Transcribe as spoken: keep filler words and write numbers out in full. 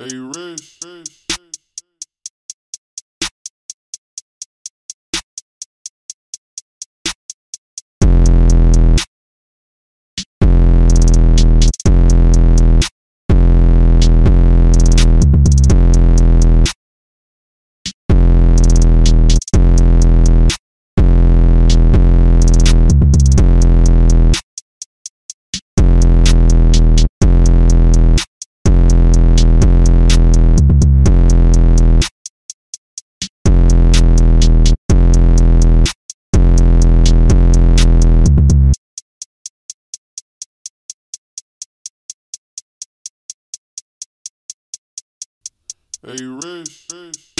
Hey, Rich. Rich. Hey, Rich. Rich.